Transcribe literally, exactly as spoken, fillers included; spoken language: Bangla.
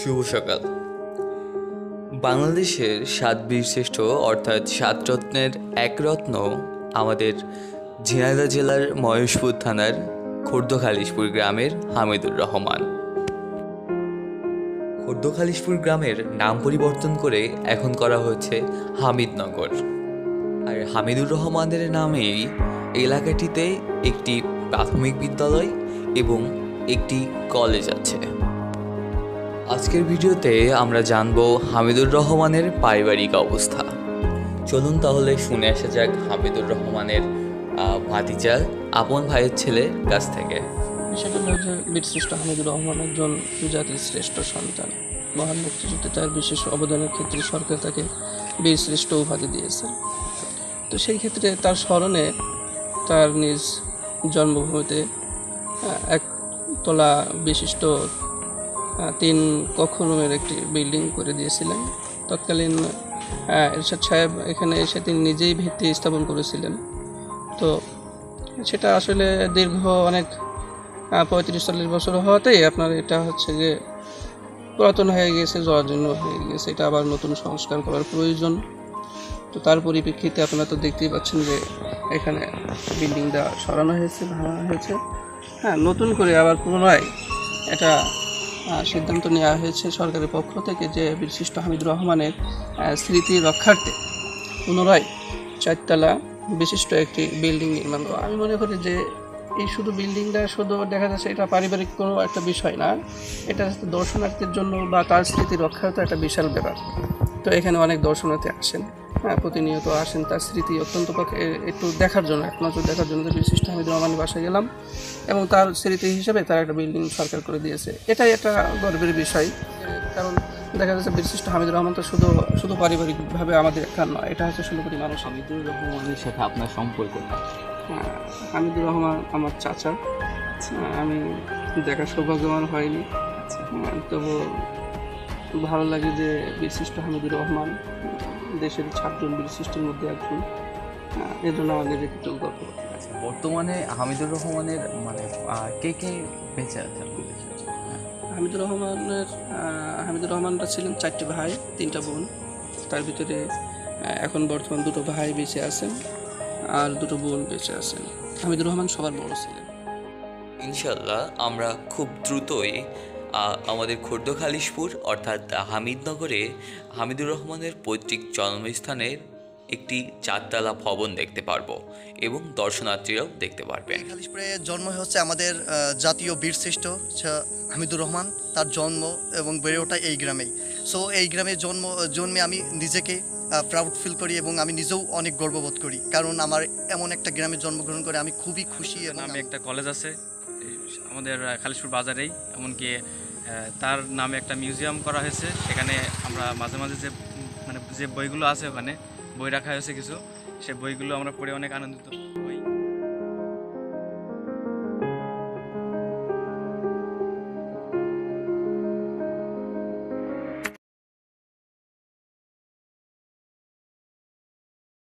শুভ সকাল। বাংলাদেশের সাত বীরশ্রেষ্ঠ অর্থাৎ সাত রত্নের এক রত্ন আমাদের ঝিনাইদহ জেলার মহেশপুর থানার খোর্দখালিশপুর গ্রামের হামিদুর রহমান। খোর্দখালিশপুর গ্রামের নাম পরিবর্তন করে এখন করা হয়েছে হামিদনগর। আর হামিদুর রহমানের নামেই এলাকাটিতে একটি প্রাথমিক বিদ্যালয় এবং একটি কলেজ আছে। আজকের ভিডিওতে আমরা জানব হামিদুর রহমানের পারিবারিক অবস্থা। চলুন তাহলে শুনে আসা যাক হামিদুর রহমানের ভাতিজা আপন ভাইয়ের ছেলের কাছ থেকে। সেটা হল যে বীরশ্রেষ্ঠ হামিদুর রহমান একজন জাতির শ্রেষ্ঠ সন্তান। মহান মুক্তিযুদ্ধে তার বিশেষ অবদানের ক্ষেত্রে সরকার তাকে বীরশ্রেষ্ঠ উপাধি দিয়েছে। তো সেই ক্ষেত্রে তার স্মরণে তার নিজ জন্মভূমিতে একতলা বিশিষ্ট তিন কক্ষ রুমের একটি বিল্ডিং করে দিয়েছিলেন। তৎকালীন এরশাদ সাহেব এখানে এসে তিনি নিজেই ভিত্তি স্থাপন করেছিলেন। তো সেটা আসলে দীর্ঘ অনেক পঁয়ত্রিশ চল্লিশ বছর হওয়াতেই আপনার এটা হচ্ছে যে পুরাতন হয়ে গেছে, জরাজীর্ণ হয়ে গেছে, এটা আবার নতুন সংস্কার করার প্রয়োজন। তো তার পরিপ্রেক্ষিতে আপনারা তো দেখতেই পাচ্ছেন যে এখানে বিল্ডিংটা সরানো হয়েছে, ভাঙা হয়েছে। হ্যাঁ, নতুন করে আবার পুনরায় এটা সিদ্ধান্ত নেওয়া হয়েছে সরকারের পক্ষ থেকে যে বীরশ্রেষ্ঠ হামিদুর রহমানের স্মৃতি রক্ষার্থে পুনরায় চারতলা বিশিষ্ট একটি বিল্ডিং নির্মাণ। আমি মনে করি যে এই শুধু বিল্ডিংটা শুধু দেখা যাচ্ছে এটা পারিবারিক কোনো একটা বিষয় না, এটা দর্শনার্থীর জন্য বা তার স্মৃতি রক্ষার তো একটা বিশাল ব্যাপার। তো এখানে অনেক দর্শনার্থী আসেন, হ্যাঁ, প্রতিনিয়ত আসেন তার স্মৃতি অত্যন্ত একটু দেখার জন্য, একমাত্র দেখার জন্য যে বীরশ্রেষ্ঠ হামিদুর রহমানের বাসায় গেলাম এবং তার স্মৃতি হিসেবে তার একটা বিল্ডিং সরকার করে দিয়েছে, এটাই একটা গর্বের বিষয়। কারণ দেখা যাচ্ছে বীরশ্রেষ্ঠ হামিদুর রহমান তো শুধু শুধু পারিবারিকভাবে আমাদের একটা নয়, এটা হচ্ছে শুরু করি মানুষ। হামিদুর রহমানের সাথে আপনার সম্পর্ক? হামিদুর রহমান আমার চাচা, আমি দেখার সৌভাগ্যবান হয়নি, তবু ভালো লাগে যে বীরশ্রেষ্ঠ হামিদুর রহমান দেশের ছাত্রজন বীরশ্রেষ্ঠের মধ্যে একজন, এর জন্য আমাদের একটু গর্ব। বর্তমানে হামিদুর রহমানের মানে কে কে বেঁচে আছে? হামিদুর রহমানের হামিদুর রহমানরা ছিলেন চারটি ভাই তিনটা বোন, তার ভিতরে এখন বর্তমান দুটো ভাই বেঁচে আছেন আর দুটো বোন বেঁচে আছেন। হামিদুর রহমান সবার বড় ছিলেন। ইনশাল্লাহ আমরা খুব দ্রুতই আমাদের খোর্দখালিশপুর অর্থাৎ হামিদনগরে হামিদুর রহমানের পৈতৃক জন্মস্থানের একটি চারতলা ভবন দেখতে পারবো এবং দর্শনার্থীরাও দেখতে পারবেন। খোর্দখালিশপুরে জন্ম হচ্ছে আমাদের জাতীয় বীরশ্রেষ্ঠ হামিদুর রহমান। তার জন্ম এবং বেড়ে ওঠা এই গ্রামেই। সো এই গ্রামে জন্ম জন্মে আমি নিজেকে প্রাউড ফিল করি এবং আমি নিজেও অনেক গর্ববোধ করি, কারণ আমার এমন একটা গ্রামে জন্মগ্রহণ করে আমি খুবই খুশি। নামে একটা কলেজ আছে আমাদের খালিশপুর বাজারেই, এমনকি তার নামে একটা মিউজিয়াম করা হয়েছে। সেখানে আমরা মাঝে মাঝে যে মানে যে বইগুলো আছে ওখানে বই রাখা হয়েছে কিছু, সে বইগুলো আমরা পড়ে অনেক আনন্দিত।